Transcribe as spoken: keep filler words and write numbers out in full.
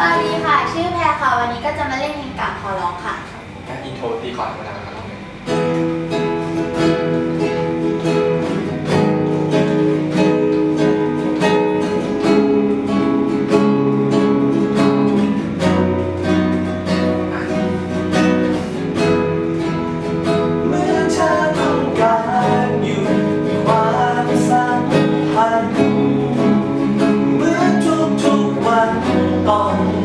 สวัสดีค่ะชื่อแพรค่ะวันนี้ก็จะมาเล่นเพลงกราบขอร้องค่ะงั้นอินโทรตีก่อนก็ได้ครับน้องเนยOh